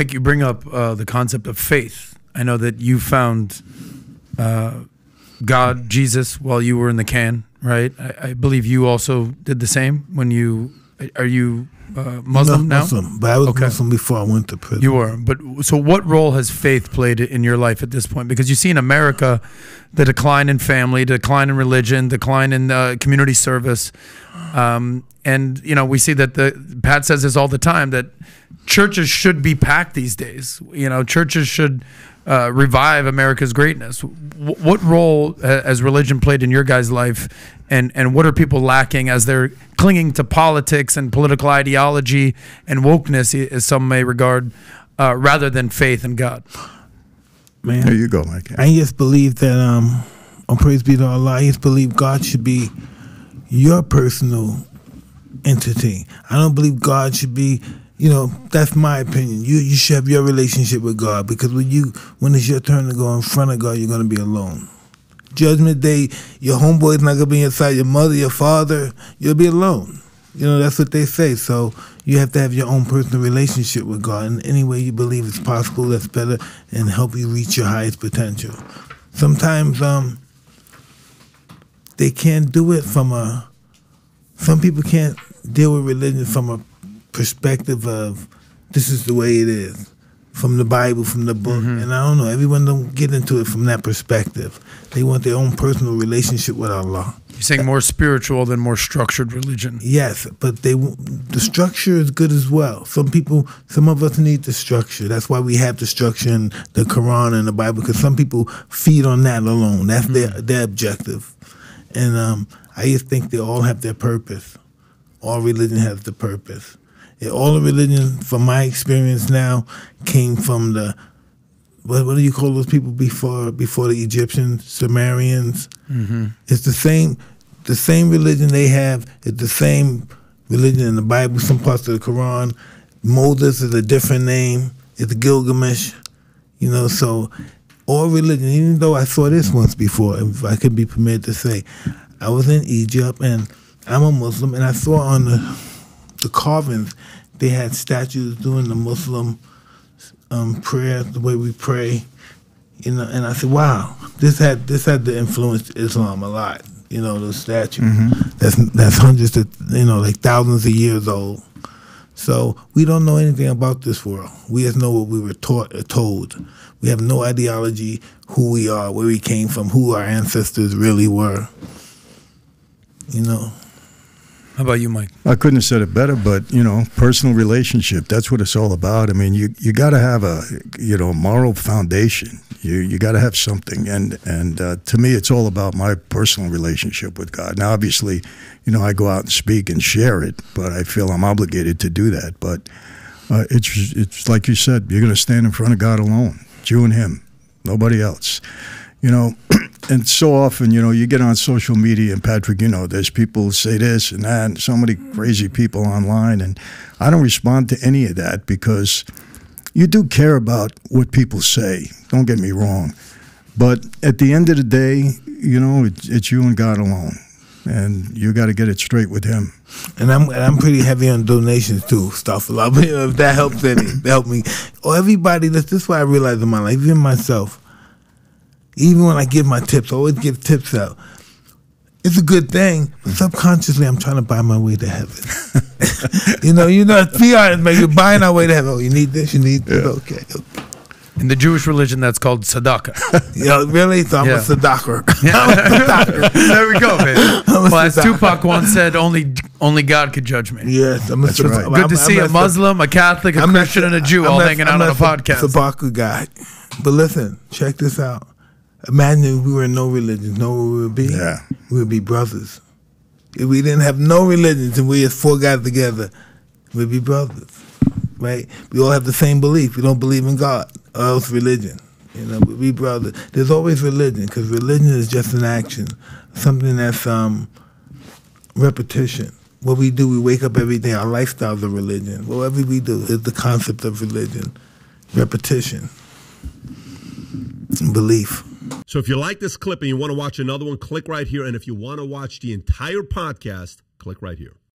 Mike, you bring up the concept of faith. I know that you found God, Jesus, while you were in the can, right? I believe you also did the same when you... Are you Muslim now? Muslim, but I was Muslim before I went to prison. You were. But so what role has faith played in your life at this point? Because you see in America the decline in family, decline in religion, decline in community service. And, you know, we see that Pat says this all the time, that churches should be packed these days. You know, churches should revive America's greatness. What role has religion played in your guys' life, and what are people lacking as they're clinging to politics and political ideology and wokeness, as some may regard, rather than faith in God? Man, there you go, Mike. I just believe that, praise be to Allah, I just believe God should be your personal entity. I don't believe God should be, you know, that's my opinion. You should have your relationship with God, because when it's your turn to go in front of God, you're going to be alone. Judgment Day, your homeboy's not going to be inside, your mother, your father, you'll be alone. You know, that's what they say. So you have to have your own personal relationship with God in any way you believe is possible that's better and help you reach your highest potential. Sometimes they can't do it from a, some people can't deal with religion from a perspective of this is the way it is, from the Bible, from the book. And I don't know, everyone don't get into it from that perspective. They want their own personal relationship with Allah. You're saying more spiritual than more structured religion. Yes, but the structure is good as well. Some of us need the structure. That's why we have the structure in the Quran and the Bible, because some people feed on that alone. That's their objective. And I just think they all have their purpose. All religion has the purpose. All the religion, from my experience now, came from the, what do you call those people before the Egyptians? Sumerians. It's the same religion they have. It's the same religion in the Bible, some parts of the Quran. Moses is a different name. It's Gilgamesh. You know, so all religion, even though I saw this once before, if I could be permitted to say, I was in Egypt, and I'm a Muslim, and I saw on the carvings, they had statues doing the Muslim prayer, the way we pray, you know. And I said, "Wow, this had to influence Islam a lot, you know. Those statues, that's hundreds of, you know, like thousands of years old. So we don't know anything about this world. We just know what we were taught or told. We have no ideology who we are, where we came from, who our ancestors really were, you know." How about you, Mike? I couldn't have said it better, but, you know, personal relationship, that's what it's all about. I mean, you got to have a, you know, moral foundation. You got to have something. And to me, it's all about my personal relationship with God. Now, obviously, you know, I go out and speak and share it, but I feel I'm obligated to do that. But it's like you said, you're going to stand in front of God alone. It's you and him, nobody else. You know, and so often, you know, you get on social media, and Patrick, you know, there's people who say this and that, and so many crazy people online, and I don't respond to any of that, because you do care about what people say, don't get me wrong, but at the end of the day, you know, it's you and God alone, and you got to get it straight with him. And I'm pretty heavy on donations too, stuff a lot, but if that helps any, help me. Oh, everybody, this is what I realized in my life, even myself. Even when I give my tips, I always give tips out. It's a good thing, but subconsciously I'm trying to buy my way to heaven. you know, PR is you're buying our way to heaven. Oh, you need this, you need this. Okay. In the Jewish religion, that's called tzedakah. Yeah, really? So I'm a tzedakah. Yeah. There we go, man. Well, as Tupac once said, only God could judge me. Yes, I'm a tzedakah. Right. Good to see a Muslim, a Catholic, a Christian, and a Jew all hanging out on a podcast. Tzedakah guy. But listen, check this out. Imagine if we were in no religions, know where we would be? Yeah. We would be brothers. If we didn't have no religions and we had four guys together, we'd be brothers, right? We all have the same belief. We don't believe in God or else religion. You know, we'd be brothers. There's always religion, because religion is just an action, something that's repetition. What we do, we wake up every day, our lifestyle's a religion. Whatever we do is the concept of religion, repetition, belief. So if you like this clip and you want to watch another one, click right here. And if you want to watch the entire podcast, click right here.